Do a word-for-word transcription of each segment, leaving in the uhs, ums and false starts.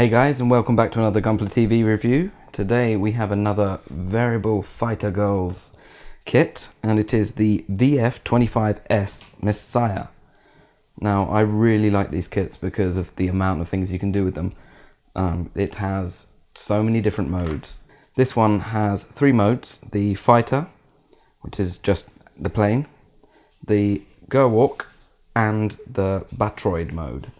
Hey guys, and welcome back to another Gunpla T V review. Today we have another Variable Fighter Girls kit, and it is the V F twenty-five S Messiah. Now, I really like these kits because of the amount of things you can do with them. Um, it has so many different modes. This one has three modes: the Fighter, which is just the plane, the Gerwalk, and the Batroid mode.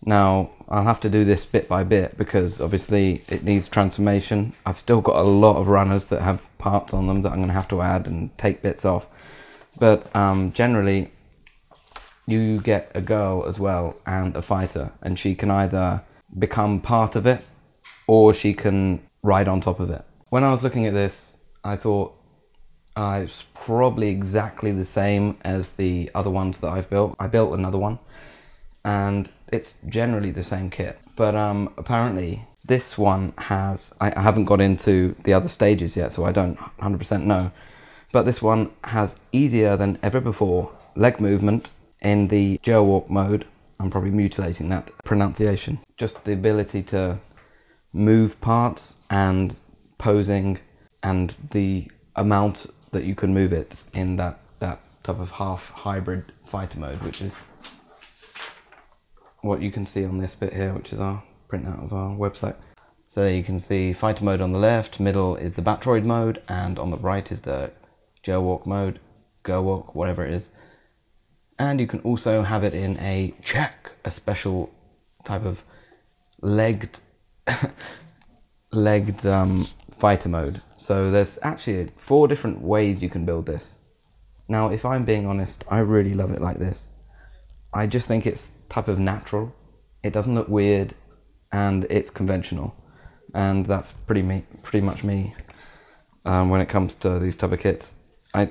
Now, I'll have to do this bit by bit because obviously it needs transformation. I've still got a lot of runners that have parts on them that I'm going to have to add and take bits off. But um, generally, you get a girl as well and a fighter, and she can either become part of it or she can ride on top of it. When I was looking at this, I thought uh, it's probably exactly the same as the other ones that I've built. I built another one, and it's generally the same kit, but um, apparently this one has, I, I haven't got into the other stages yet, so I don't one hundred percent know, but this one has easier than ever before leg movement in the Gerwalk mode. I'm probably mutilating that pronunciation. Just the ability to move parts and posing, and the amount that you can move it in that, that type of half hybrid fighter mode, which is what you can see on this bit here, which is our printout of our website. So there you can see fighter mode on the left, middle is the Batroid mode, and on the right is the Gerwalk mode, Gerwalk, whatever it is. And you can also have it in a check, a special type of legged legged um, fighter mode. So there's actually four different ways you can build this. Now, if I'm being honest, I really love it like this. I just think it's type of natural. It doesn't look weird, and it's conventional, and that's pretty me, pretty much me um, when it comes to these type of kits. I,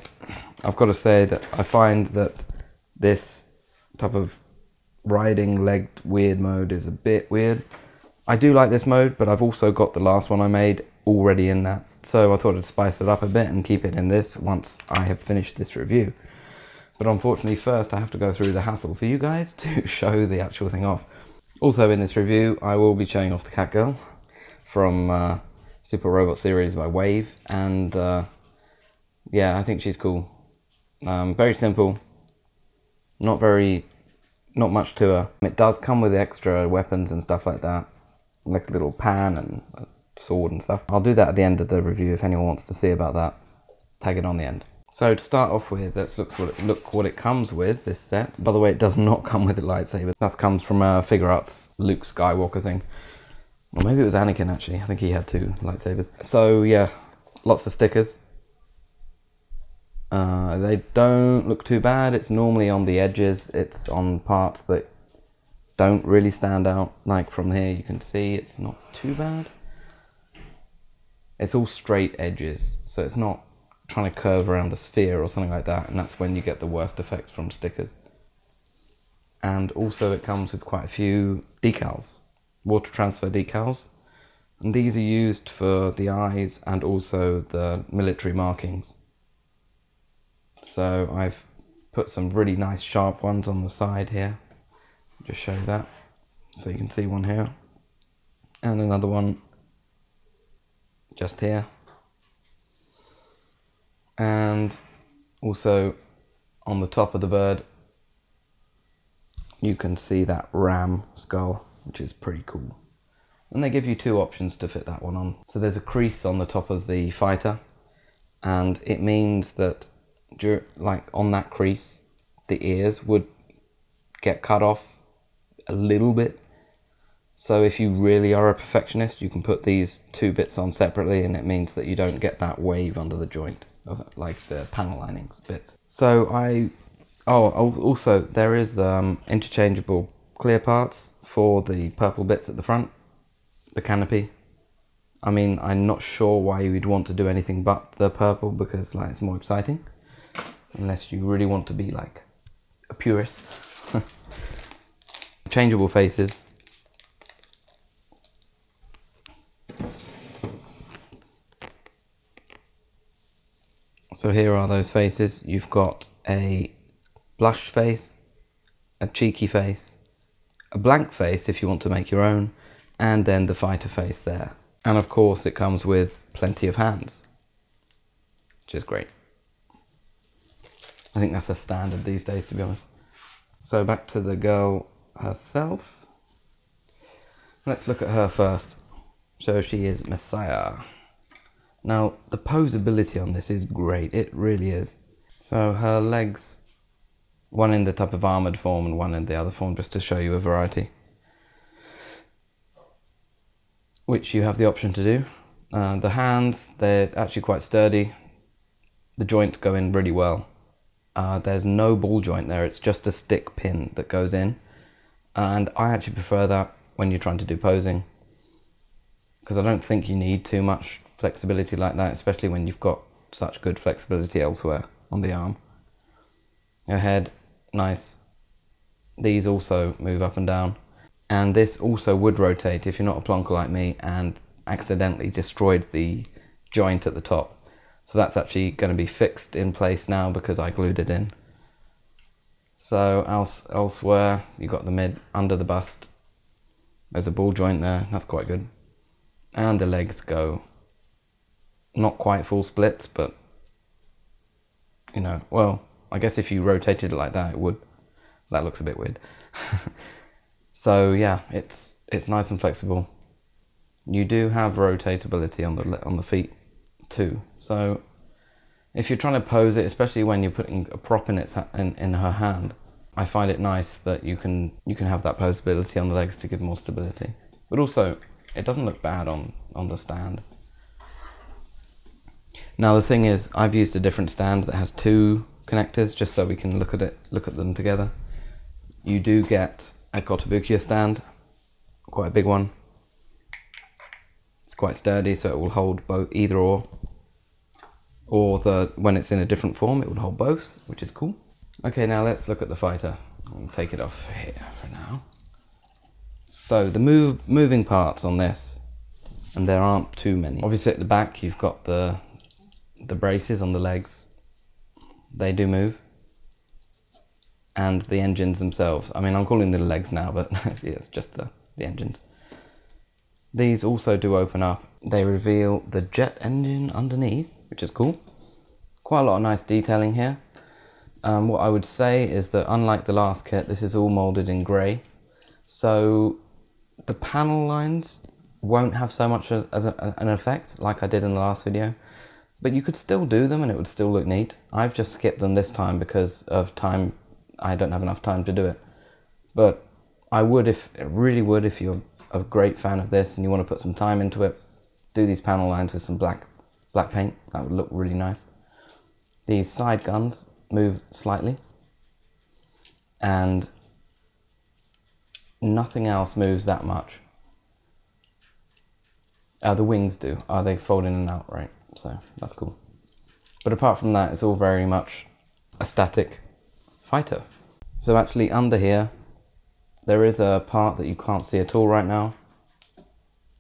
I've got to say that I find that this type of riding legged weird mode is a bit weird. I do like this mode, but I've also got the last one I made already in that, so I thought I'd spice it up a bit and keep it in this once I have finished this review. But unfortunately, first I have to go through the hassle for you guys to show the actual thing off. Also in this review, I will be showing off the Cat Girl from uh, Super Robot series by Wave, and uh, yeah, I think she's cool. Um, very simple, not very, not much to her. It does come with extra weapons and stuff like that, like a little pan and a sword and stuff. I'll do that at the end of the review if anyone wants to see about that. Tag it on the end. So to start off with, let's look what, it, look what it comes with, this set. By the way, it does not come with a lightsaber. That comes from a Figure Arts Luke Skywalker thing. Or maybe it was Anakin, actually. I think he had two lightsabers. So yeah, lots of stickers. Uh, they don't look too bad. It's normally on the edges. It's on parts that don't really stand out. Like from here, you can see it's not too bad. It's all straight edges, so it's not trying to curve around a sphere or something like that, and that's when you get the worst effects from stickers. And also it comes with quite a few decals, water transfer decals, and these are used for the eyes and also the military markings. So I've put some really nice sharp ones on the side here, just show that, so you can see one here, and another one just here. And also on the top of the bird, you can see that ram skull, which is pretty cool. And they give you two options to fit that one on. So there's a crease on the top of the fighter, and it means that like on that crease, the ears would get cut off a little bit. So if you really are a perfectionist, you can put these two bits on separately, and it means that you don't get that wave under the joint of it, like the panel linings bits. So I, oh, also there is um, interchangeable clear parts for the purple bits at the front, the canopy. I mean, I'm not sure why you'd want to do anything but the purple, because like it's more exciting, unless you really want to be like a purist. Changeable faces. So here are those faces. You've got a blush face, a cheeky face, a blank face if you want to make your own, and then the fighter face there. And of course it comes with plenty of hands, which is great. I think that's a standard these days, to be honest. So back to the girl herself. Let's look at her first. So she is Messiah. Now the posability on this is great, it really is. So her legs, one in the type of armoured form and one in the other form, just to show you a variety, which you have the option to do. Uh, the hands, they're actually quite sturdy. The joints go in really well. Uh, there's no ball joint there, it's just a stick pin that goes in. And I actually prefer that when you're trying to do posing, because I don't think you need too much flexibility like that, especially when you've got such good flexibility elsewhere on the arm. Her head, nice. These also move up and down. And this also would rotate if you're not a plonker like me and accidentally destroyed the joint at the top. So that's actually going to be fixed in place now because I glued it in. So else, elsewhere, you've got the mid under the bust. There's a ball joint there, that's quite good. And the legs go not quite full splits, but, you know, well, I guess if you rotated it like that, it would. That looks a bit weird. So yeah, it's it's nice and flexible. You do have rotatability on the on the feet too. So if you're trying to pose it, especially when you're putting a prop in its in, in her hand, I find it nice that you can you can have that posability on the legs to give more stability. But also, it doesn't look bad on on the stand. Now the thing is, I've used a different stand that has two connectors just so we can look at it look at them together. You do get a Kotobukiya stand, quite a big one. It's quite sturdy, so it will hold both, either or. Or the when it's in a different form, it will hold both, which is cool. Okay, now let's look at the fighter. I'll take it off here for now. So the move moving parts on this, and there aren't too many. Obviously at the back you've got the the braces on the legs. They do move. And the engines themselves. I mean, I'm calling them the legs now, but it's just the, the engines. These also do open up. They reveal the jet engine underneath, which is cool. Quite a lot of nice detailing here. Um, what I would say is that unlike the last kit, this is all molded in grey. So the panel lines won't have so much as, as a, an effect like I did in the last video. But you could still do them and it would still look neat. I've just skipped them this time because of time. I don't have enough time to do it. But I would, if really would, if you're a great fan of this and you want to put some time into it, do these panel lines with some black black paint. That would look really nice. These side guns move slightly. And nothing else moves that much. Uh, the wings do. Oh, they fold in and out, right? So that's cool. But apart from that, it's all very much a static fighter. So actually under here there is a part that you can't see at all right now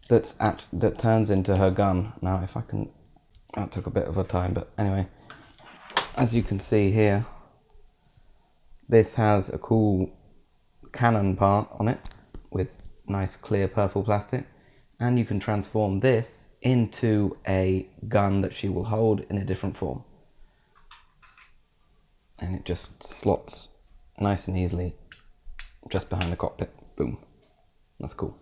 that's act that turns into her gun. Now if I can, that took a bit of a time, but anyway, as you can see here, this has a cool cannon part on it with nice clear purple plastic, and you can transform this into a gun that she will hold in a different form. And it just slots nice and easily just behind the cockpit. Boom. That's cool.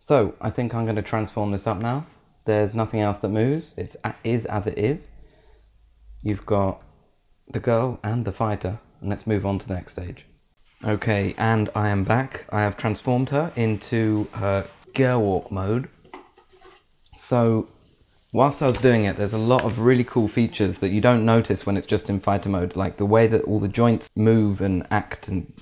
So I think I'm going to transform this up now. There's nothing else that moves. It is as it is. You've got the girl and the fighter. And let's move on to the next stage. Okay, and I am back. I have transformed her into her Gerwalk mode. So whilst I was doing it, there's a lot of really cool features that you don't notice when it's just in fighter mode, like the way that all the joints move and act, and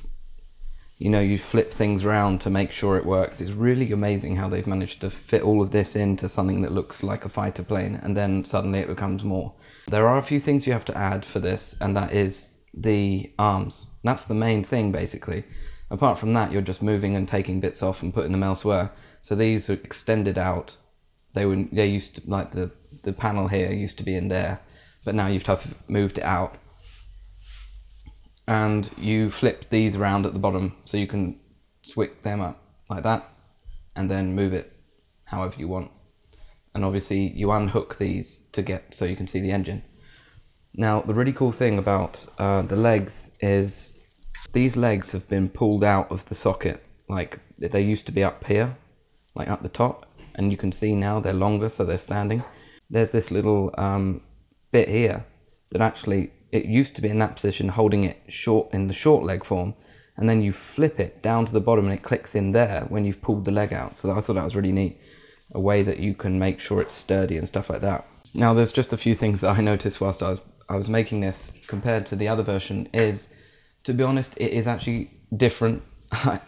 you know, you flip things around to make sure it works. It's really amazing how they've managed to fit all of this into something that looks like a fighter plane, and then suddenly it becomes more. There are a few things you have to add for this, and that is the arms. That's the main thing, basically. Apart from that, you're just moving and taking bits off and putting them elsewhere. So these are extended out. They were, they used to, like the, the panel here used to be in there, but now you've type of moved it out. And you flip these around at the bottom so you can switch them up like that. and then move it however you want. And obviously you unhook these to get so you can see the engine. Now the really cool thing about uh, the legs is these legs have been pulled out of the socket. Like they used to be up here, like up the top, and you can see now they're longer, so they're standing. There's this little um, bit here that actually, it used to be in that position, holding it short in the short leg form, and then you flip it down to the bottom and it clicks in there when you've pulled the leg out. So I thought that was really neat, a way that you can make sure it's sturdy and stuff like that. Now there's just a few things that I noticed whilst I was, I was making this compared to the other version is, to be honest, it is actually different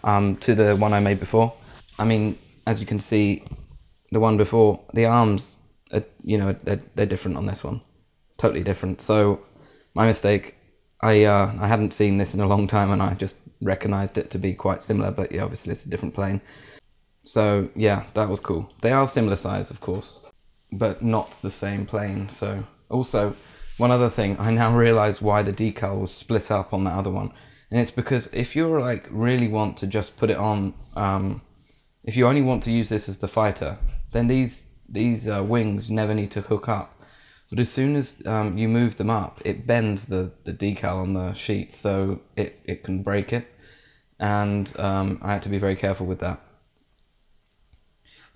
um, to the one I made before. I mean, as you can see, the one before, the arms, are, you know, they're, they're different on this one. Totally different. So my mistake, I, uh, I hadn't seen this in a long time and I just recognised it to be quite similar, but yeah, obviously it's a different plane. So yeah, that was cool. They are similar size, of course, but not the same plane. So also, one other thing, I now realise why the decal was split up on that other one. And it's because if you're like really want to just put it on, um, if you only want to use this as the fighter, then these, these uh, wings never need to hook up. But as soon as um, you move them up, it bends the, the decal on the sheet, so it, it can break it. And um, I had to be very careful with that.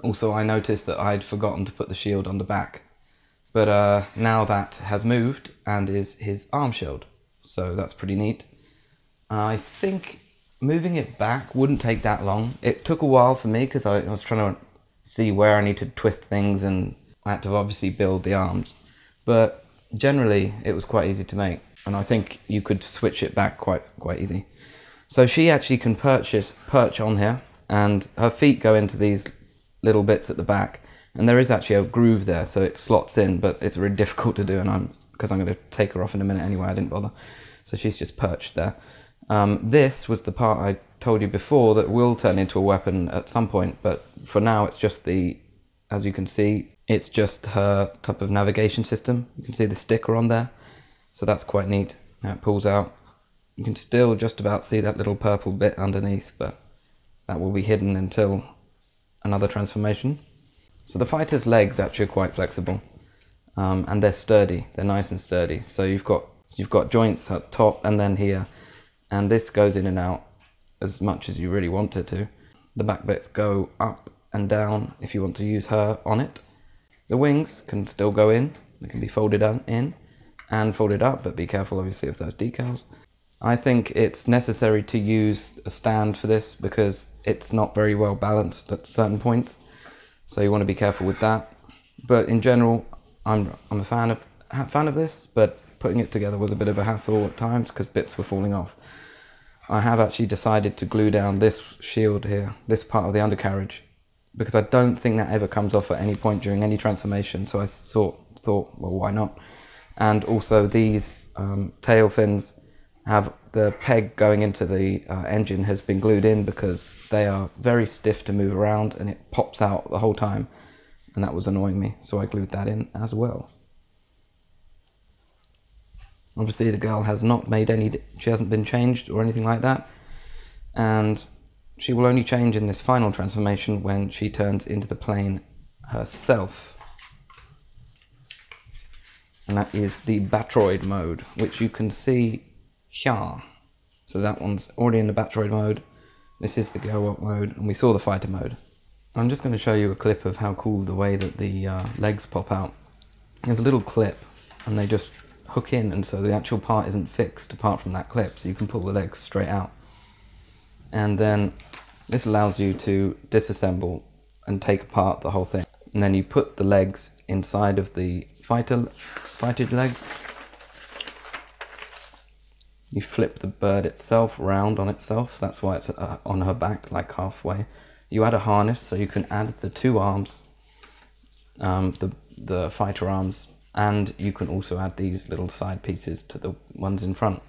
Also, I noticed that I'd forgotten to put the shield on the back, but uh, now that has moved and is his arm shield, so that's pretty neat. Uh, I think moving it back wouldn't take that long. It took a while for me because I, I was trying to see where I need to twist things, and I had to obviously build the arms, but generally it was quite easy to make, and I think you could switch it back quite quite easy. So she actually can purchase, perch on here, and her feet go into these little bits at the back, and there is actually a groove there, so it slots in, but it's really difficult to do, and I'm because I'm going to take her off in a minute anyway, I didn't bother. So she's just perched there. Um, this was the part I told you before that will turn into a weapon at some point, but for now it's just the, as you can see, it's just her type of navigation system. You can see the sticker on there, so that's quite neat. Now it pulls out. You can still just about see that little purple bit underneath, but that will be hidden until another transformation. So the fighter's legs actually are quite flexible, um, and they're sturdy. They're nice and sturdy. So you've got you've got joints at top and then here, and this goes in and out as much as you really want it to. The back bits go up and down if you want to use her on it. The wings can still go in. They can be folded in and folded up, but be careful obviously of those decals. I think it's necessary to use a stand for this because it's not very well balanced at certain points. So you want to be careful with that. But in general, I'm, I'm a fan of, fan of this, but putting it together was a bit of a hassle at times because bits were falling off. I have actually decided to glue down this shield here, this part of the undercarriage, because I don't think that ever comes off at any point during any transformation. So I sort, thought, well, why not? And also these um, tail fins have the peg going into the uh, engine has been glued in because they are very stiff to move around and it pops out the whole time, and that was annoying me, so I glued that in as well. Obviously the girl has not made any, she hasn't been changed or anything like that, and she will only change in this final transformation when she turns into the plane herself. And that is the Batroid mode, which you can see yeah. So that one's already in the Batroid mode. This is the Gerwalk mode, and we saw the fighter mode. I'm just going to show you a clip of how cool the way that the uh, legs pop out. There's a little clip, and they just hook in, and so the actual part isn't fixed apart from that clip, so you can pull the legs straight out. And then this allows you to disassemble and take apart the whole thing. And then you put the legs inside of the fighter, fighter legs. You flip the bird itself round on itself, that's why it's uh, on her back, like halfway. You add a harness, so you can add the two arms, um, the, the fighter arms, and you can also add these little side pieces to the ones in front.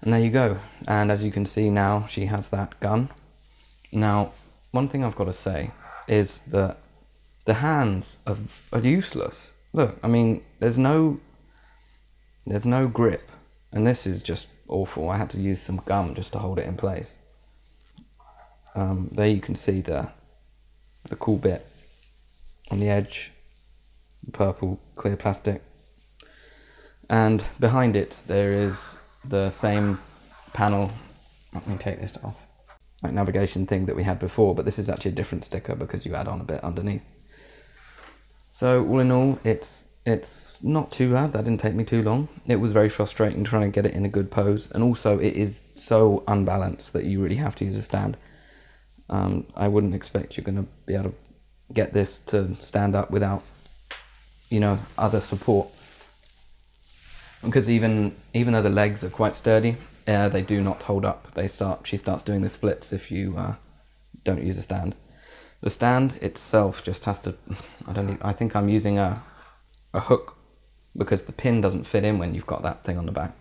And there you go. And as you can see now, she has that gun. Now, one thing I've got to say is that the hands are, are useless. Look, I mean, there's no, there's no grip. And this is just awful. I had to use some gum just to hold it in place. Um, there you can see there. the cool bit on the edge, the purple clear plastic, and behind it there is the same panel. Let me take this off. Like navigation thing that we had before, but this is actually a different sticker because you add on a bit underneath. So all in all, it's it's not too bad. That didn't take me too long. It was very frustrating trying to get it in a good pose, and also it is so unbalanced that you really have to use a stand. Um, I wouldn't expect you're going to be able to get this to stand up without, you know, other support. Because even even though the legs are quite sturdy, uh, they do not hold up. They start. She starts doing the splits if you uh, don't use a stand. The stand itself just has to. I don't. Need, I think I'm using a a hook because the pin doesn't fit in when you've got that thing on the back.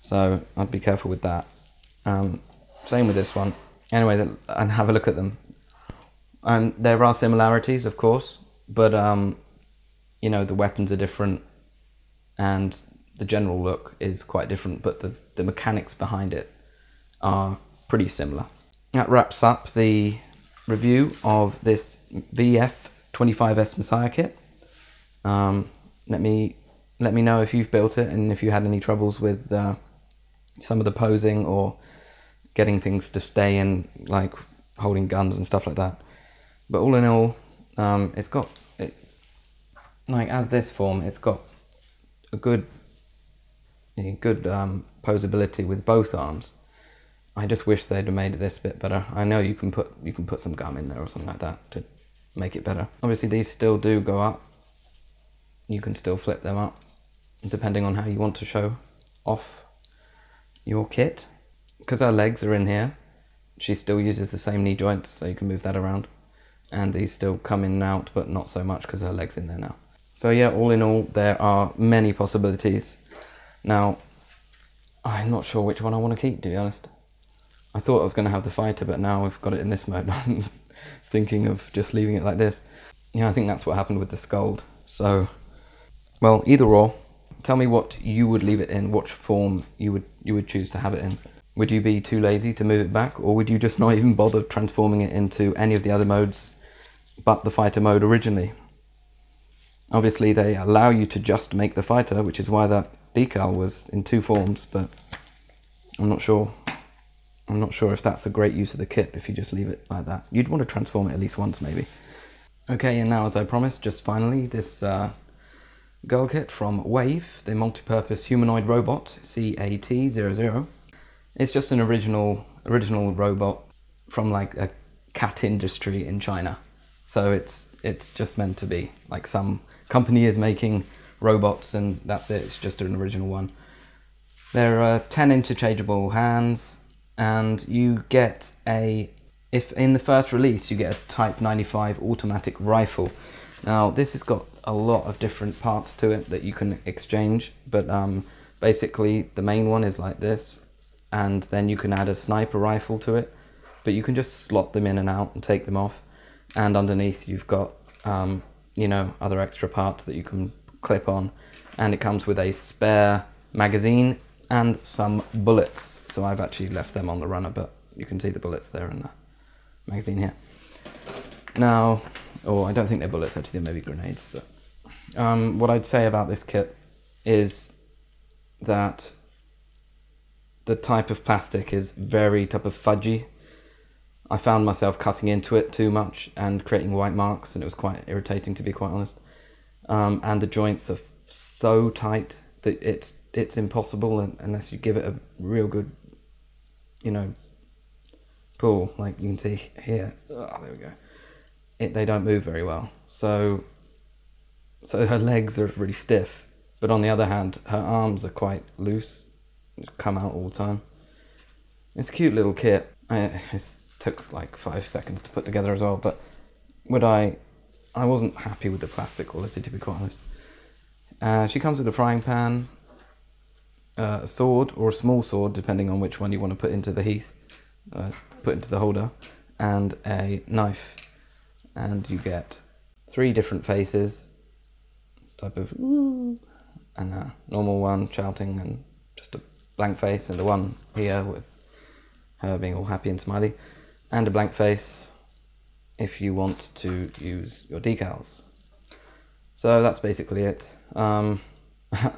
So I'd be careful with that. Um, same with this one. Anyway, the, and have a look at them. Um, there are similarities, of course, but um, you know, the weapons are different, and the general look is quite different, but the, the mechanics behind it are pretty similar. That wraps up the review of this V F twenty-five S Messiah kit. Um, let me let me know if you've built it and if you had any troubles with uh, some of the posing or getting things to stay in, like holding guns and stuff like that. But all in all, um, it's got it, like as this form, it's got a good. Good um, posability with both arms. I just wish they'd have made it this bit better. I know you can put you can put some gum in there or something like that to make it better. Obviously these still do go up. You can still flip them up depending on how you want to show off your kit. Because her legs are in here, she still uses the same knee joints, so you can move that around. And these still come in and out, but not so much because her leg's in there now. So yeah, all in all, there are many possibilities. Now, I'm not sure which one I want to keep, to be honest. I thought I was going to have the fighter, but now I've got it in this mode. I'm thinking of just leaving it like this. Yeah, I think that's what happened with the Skuld. So, well, either or, tell me what you would leave it in, what form you would you would choose to have it in. Would you be too lazy to move it back, or would you just not even bother transforming it into any of the other modes but the fighter mode originally? Obviously, they allow you to just make the fighter, which is why that decal was in two forms, but I'm not sure I'm not sure if that's a great use of the kit if you just leave it like that. You'd want to transform it at least once, maybe. Okay, and now, as I promised, just finally, this uh, girl kit from Wave, the multi-purpose humanoid robot, C A T zero zero. It's just an original, original robot from, like, a cat industry in China. So it's, it's just meant to be, like, some company is making robots and that's it, it's just an original one. There are ten interchangeable hands, and you get a, if in the first release you get a type ninety-five automatic rifle. Now this has got a lot of different parts to it that you can exchange, but um, basically the main one is like this, and then you can add a sniper rifle to it, but you can just slot them in and out and take them off, and underneath you've got um, you know, other extra parts that you can clip on, and it comes with a spare magazine and some bullets. So I've actually left them on the runner, but you can see the bullets there in the magazine here. Now, or oh, I don't think they're bullets, actually, they're maybe grenades. But um, what I'd say about this kit is that the type of plastic is very type of fudgy. I found myself cutting into it too much and creating white marks, and it was quite irritating, to be quite honest. Um, and the joints are so tight that it's it's impossible unless you give it a real good, you know, pull. Like you can see here, oh, there we go. It, they don't move very well. So, so her legs are really stiff, but on the other hand, her arms are quite loose, come out all the time. It's a cute little kit. I, it took like five seconds to put together as well, but would I? I wasn't happy with the plastic quality, to be quite honest. Uh, she comes with a frying pan, uh, a sword, or a small sword, depending on which one you want to put into the heath, uh, put into the holder, and a knife. And you get three different faces, type of ooh, and a normal one shouting and just a blank face, and the one here with her being all happy and smiley, and a blank face, if you want to use your decals. So that's basically it. Um,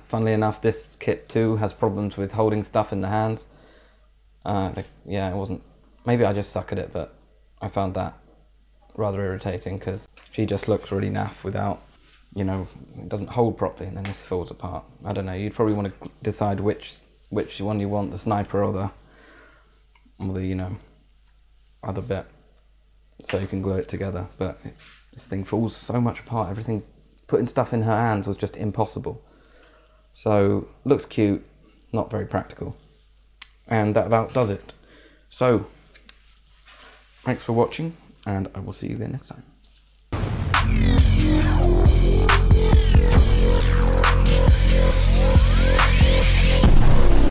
funnily enough, this kit too has problems with holding stuff in the hands. Uh, like, yeah, it wasn't, maybe I just suck at it, but I found that rather irritating because she just looks really naff without, you know, it doesn't hold properly, and then this falls apart. I don't know, you'd probably want to decide which which one you want, the sniper or the, or the, you know, other bit, so you can glue it together. But it, this thing falls so much apart. Everything, putting stuff in her hands was just impossible. So, looks cute, not very practical. And that about does it. So, thanks for watching, and I will see you again next time.